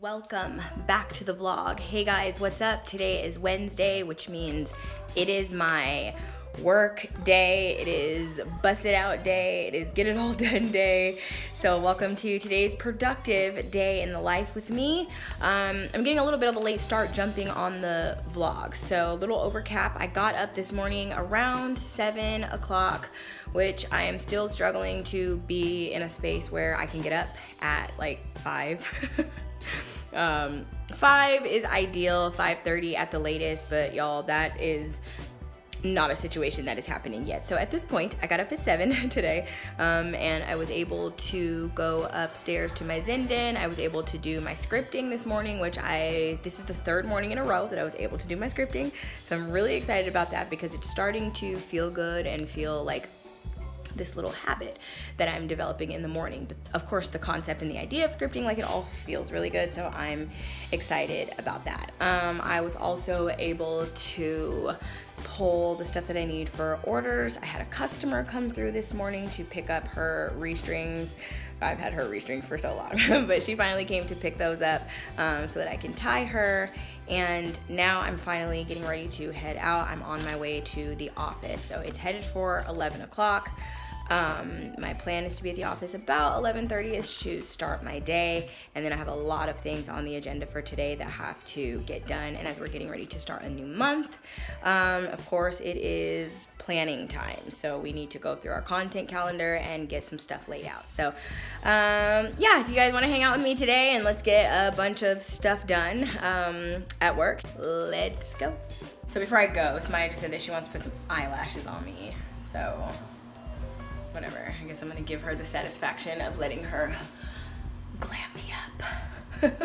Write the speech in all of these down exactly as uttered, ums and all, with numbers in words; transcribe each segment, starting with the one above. Welcome back to the vlog. Hey guys, what's up? Today is Wednesday, which means it is my work day, it is bust it out day, it is get it all done day. So welcome to today's productive day in the life with me. Um, I'm getting a little bit of a late start jumping on the vlog, so a little overcap. I got up this morning around seven o'clock, which I am still struggling to be in a space where I can get up at like five. um, five is ideal, five thirty at the latest, but y'all, that is not a situation that is happening yet. So at this point, I got up at seven today, um, and I was able to go upstairs to my Zen Den. I was able to do my scripting this morning, which I, this is the third morning in a row that I was able to do my scripting. So I'm really excited about that because it's starting to feel good and feel like this little habit that I'm developing in the morning. But of course, the concept and the idea of scripting, like, it all feels really good, so I'm excited about that. Um, I was also able to pull the stuff that I need for orders. I had a customer come through this morning to pick up her restrings. I've had her restrings for so long, but she finally came to pick those up um, so that I can tie her. And now I'm finally getting ready to head out. I'm on my way to the office, so it's headed for eleven o'clock. Um, my plan is to be at the office about eleven thirty-ish to start my day, and then I have a lot of things on the agenda for today that have to get done, and as we're getting ready to start a new month, um, of course it is planning time, so we need to go through our content calendar and get some stuff laid out. So um, yeah, if you guys want to hang out with me today and let's get a bunch of stuff done um, at work, let's go. So before I go, Samaya just said that she wants to put some eyelashes on me, so whatever, I guess I'm gonna give her the satisfaction of letting her glam me up.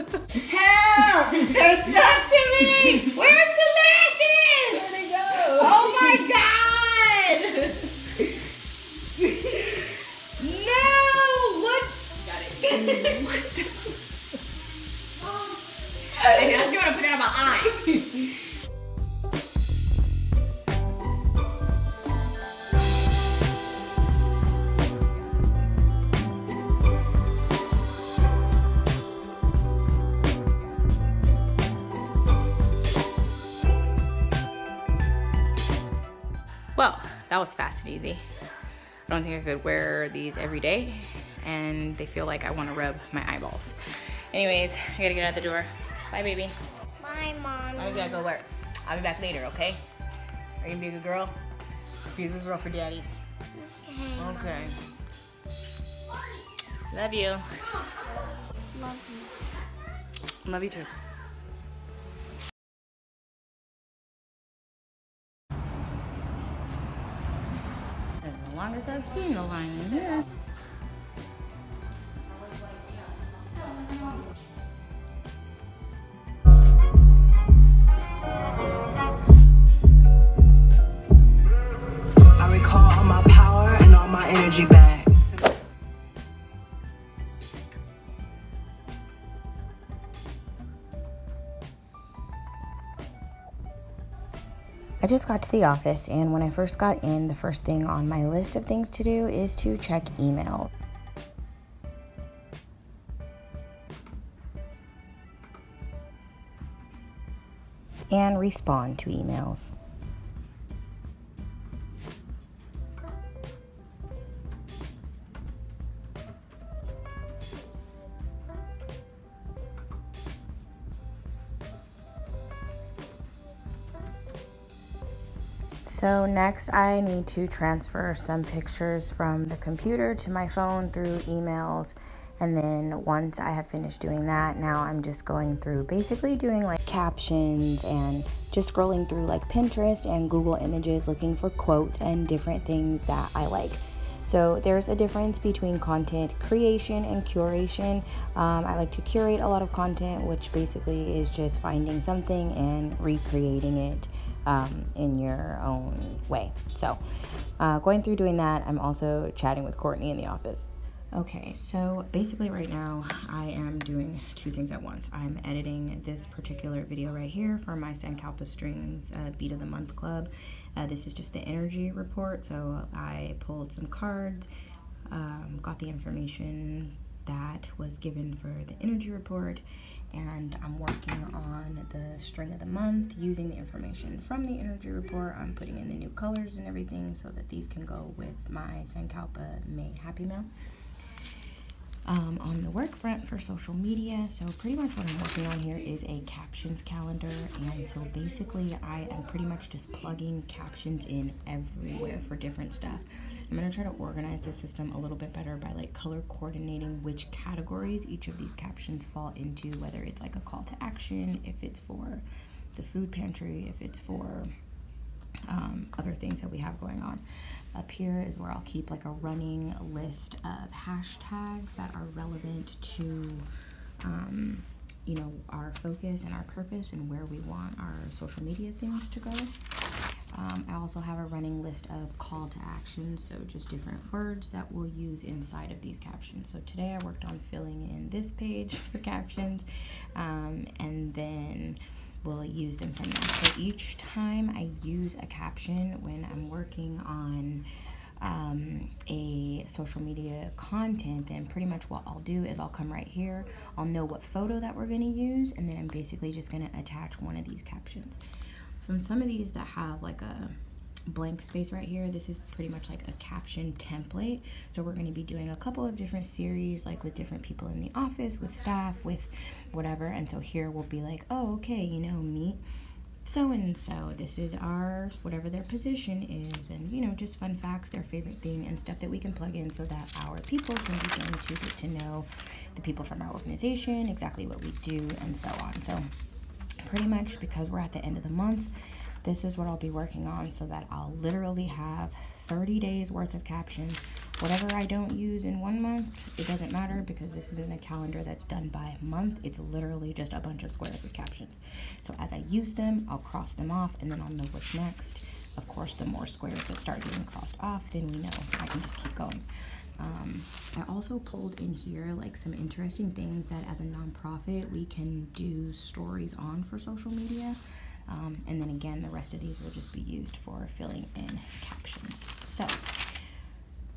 Help! They're stuck to me! Where's the lashes? Where'd they go? Oh my god! No! What? Got it. What the? Oh. Now she wanna put it on my eye. Well, that was fast and easy. I don't think I could wear these every day, and they feel like I want to rub my eyeballs. Anyways, I gotta get out the door. Bye, baby. Bye, Mom. I'm gonna go work. I'll be back later, okay? Are you gonna be a good girl? Be a good girl for Daddy. Okay. Okay. Mommy. Love you. Love you. Love you too. As long as I've seen the line in there. I recall all my power and all my energy back. I just got to the office, and when I first got in, the first thing on my list of things to do is to check email. And respond to emails. So next I need to transfer some pictures from the computer to my phone through emails, and then once I have finished doing that, now I'm just going through basically doing like captions and just scrolling through like Pinterest and Google Images looking for quotes and different things that I like. So there's a difference between content creation and curation. Um, I like to curate a lot of content, which basically is just finding something and recreating it um, in your own way. So uh, going through doing that, I'm also chatting with Courtney in the office. Okay, so basically right now I am doing two things at once. I'm editing this particular video right here for my Sankalpa Strings uh, Beat of the Month Club. Uh, this is just the energy report, so I pulled some cards, um, got the information that was given for the energy report, and I'm working on the string of the month using the information from the energy report. I'm putting in the new colors and everything so that these can go with my Sankalpa May Happy Mail. Um, on the work front for social media, so pretty much what I'm working on here is a captions calendar, and so basically I am pretty much just plugging captions in everywhere for different stuff. I'm going to try to organize the system a little bit better by like color coordinating which categories each of these captions fall into, whether it's like a call to action, if it's for the food pantry, if it's for um, other things that we have going on. Up here is where I'll keep like a running list of hashtags that are relevant to um, you know, our focus and our purpose and where we want our social media things to go. Um, I also have a running list of call to action, so just different words that we'll use inside of these captions. So today I worked on filling in this page for captions, um, and then we'll use them from there. So each time I use a caption when I'm working on um, a social media content, then pretty much what I'll do is I'll come right here, I'll know what photo that we're going to use, and then I'm basically just going to attach one of these captions. So in some of these that have like a blank space right here, this is pretty much like a caption template. So we're going to be doing a couple of different series, like with different people in the office, with staff, with whatever. And so here we'll be like, oh, okay, you know, meet so and so, this is our whatever their position is, and you know, just fun facts, their favorite thing, and stuff that we can plug in so that our people can begin to get to know the people from our organization, exactly what we do, and so on. So pretty much, because we're at the end of the month, this is what I'll be working on, so that I'll literally have thirty days worth of captions. Whatever I don't use in one month, it doesn't matter, because this isn't a calendar that's done by month. It's literally just a bunch of squares with captions. So as I use them, I'll cross them off, and then I'll know what's next. Of course, the more squares that start getting crossed off, then we know I can just keep going. Um, I also pulled in here like some interesting things that as a nonprofit we can do stories on for social media. Um, and then again, the rest of these will just be used for filling in captions. So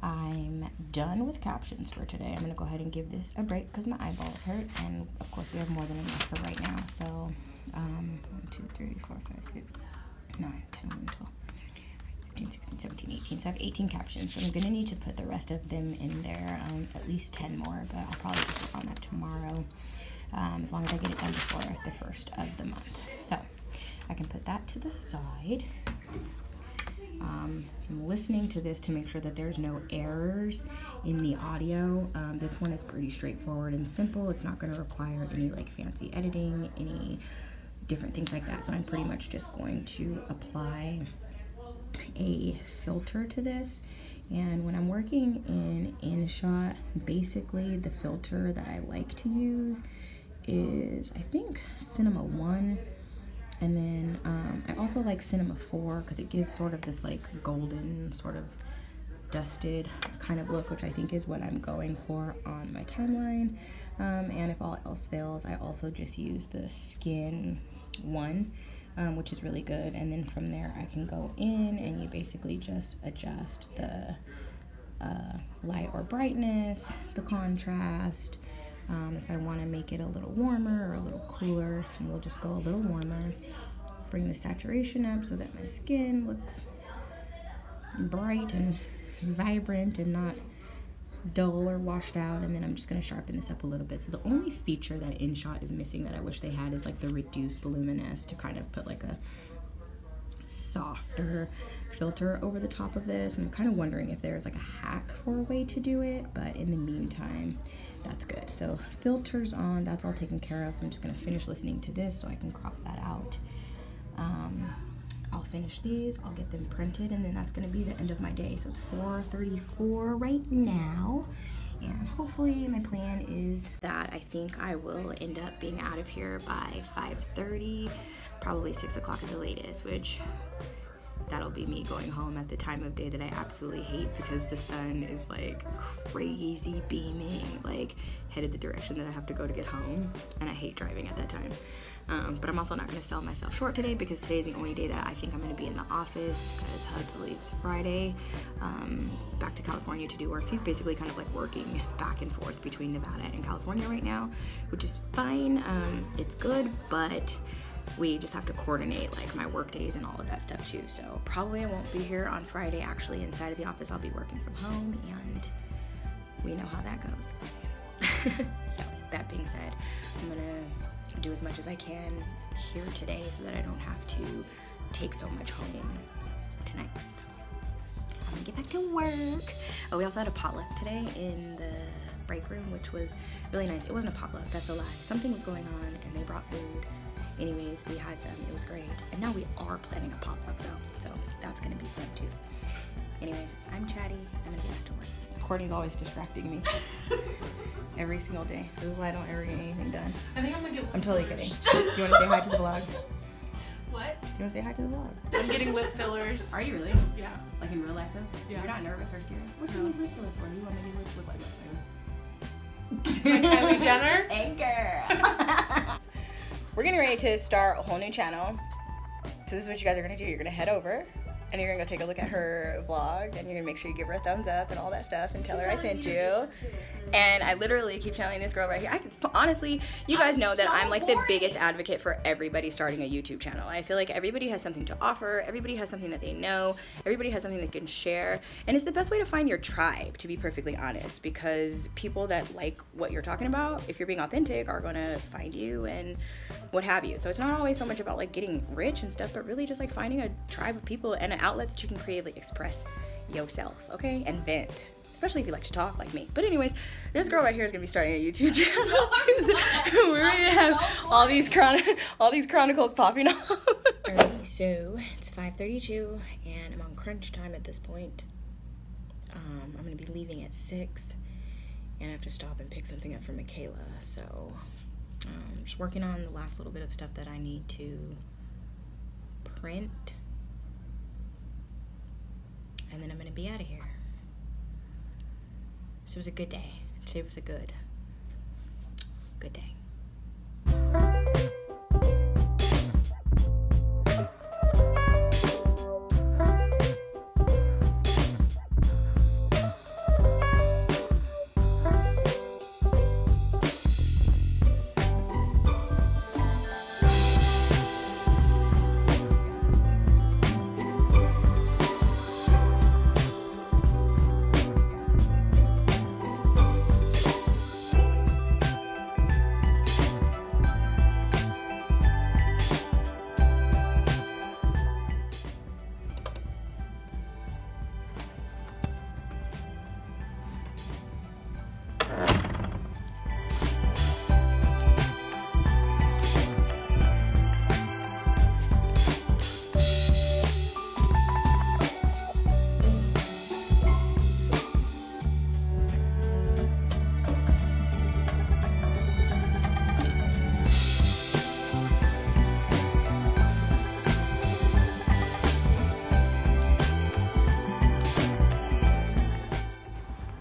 I'm done with captions for today. I'm going to go ahead and give this a break because my eyeballs hurt. And of course, we have more than enough for right now. So um, one, two, three, four, five, six, nine, ten, eleven, twelve, thirteen, fourteen, fifteen, sixteen, seventeen, eighteen. So I have eighteen captions. So I'm going to need to put the rest of them in there, um, at least ten more, but I'll probably just work on that tomorrow, um, as long as I get it done before the first of the month. So I can put that to the side. Um, I'm listening to this to make sure that there's no errors in the audio. Um, this one is pretty straightforward and simple. It's not going to require any like fancy editing, any different things like that. So I'm pretty much just going to apply a filter to this. And when I'm working in InShot, basically the filter that I like to use is, I think, Cinema one. And then um, I also like Cinema four because it gives sort of this like golden, sort of dusted kind of look, which I think is what I'm going for on my timeline. Um, and if all else fails, I also just use the Skin one, um, which is really good. And then from there I can go in and you basically just adjust the uh, light or brightness, the contrast. Um, if I want to make it a little warmer or a little cooler, and we'll just go a little warmer, bring the saturation up so that my skin looks bright and vibrant and not dull or washed out. And then I'm just going to sharpen this up a little bit. So the only feature that InShot is missing that I wish they had is like the reduced luminous, to kind of put like a softer filter over the top of this. I'm kind of wondering if there's like a hack for a way to do it, but in the meantime, that's good. So filters on, that's all taken care of. So I'm just going to finish listening to this so I can crop that out. Um, I'll finish these, I'll get them printed, and then that's going to be the end of my day. So it's four thirty-four right now. And hopefully my plan is that I think I will end up being out of here by five thirty, probably six o'clock at the latest, which that'll be me going home at the time of day that I absolutely hate, because the sun is like crazy beaming, like headed the direction that I have to go to get home, and I hate driving at that time. Um, but I'm also not going to sell myself short today, because today's the only day that I think I'm going to be in the office, because Hubs leaves Friday um, back to California to do work. So he's basically kind of like working back and forth between Nevada and California right now, which is fine. Um, it's good, but we just have to coordinate like my work days and all of that stuff too. So probably I won't be here on Friday actually inside of the office. I'll be working from home, and we know how that goes. So that being said, I'm gonna do as much as I can here today so that I don't have to take so much home tonight. So I'm gonna get back to work. Oh, we also had a potluck today in the break room, which was really nice. It wasn't a potluck, that's a lie. Something was going on and they brought food. Anyways, we had some, it was great. And now we are planning a potluck though, so that's gonna be fun too. Anyways, I'm chatty, I'm gonna get back to work. Courtney's always distracting me. Every single day. This is why I don't ever get anything done. I think I'm gonna get lip I'm totally fillers. Kidding. Do you wanna say hi to the vlog? What? Do you wanna say hi to the vlog? I'm getting lip fillers. Are you really? Yeah. Like in real life though? Yeah. You're not nervous or scared? What do no. you need lip filler for? You want me to look like lip filler? Like Kylie Jenner? Anchor. We're getting ready to start a whole new channel. So this is what you guys are gonna do. You're gonna head over and you're gonna go take a look at her vlog, and you're gonna make sure you give her a thumbs up and all that stuff, and tell her I sent you. And I literally keep telling this girl right here, I could, honestly, you guys know that I'm like the biggest advocate for everybody starting a YouTube channel. I feel like everybody has something to offer, everybody has something that they know, everybody has something they can share, and it's the best way to find your tribe, to be perfectly honest, because people that like what you're talking about, if you're being authentic, are gonna find you and what have you. So it's not always so much about like getting rich and stuff, but really just like finding a tribe of people and an outlet that you can creatively express yourself, okay, and vent, especially if you like to talk like me. But anyways, this girl right here is gonna be starting a YouTube channel too. We're gonna have all these chron all these chronicles popping up. Alrighty, so it's five thirty-two and I'm on crunch time at this point. Um, I'm gonna be leaving at six, and I have to stop and pick something up for Michaela. So um, just working on the last little bit of stuff that I need to print. And then I'm gonna be out of here. So it was a good day. Today was a good, good day.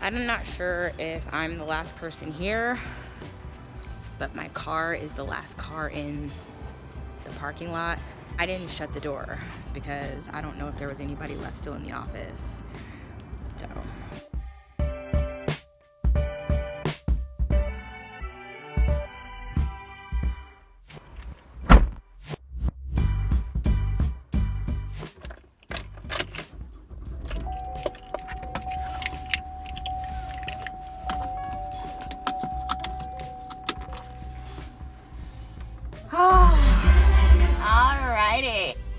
I'm not sure if I'm the last person here, but my car is the last car in the parking lot. I didn't shut the door because I don't know if there was anybody left still in the office. So.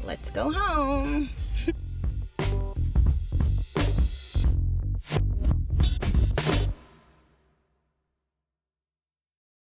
Let's go home.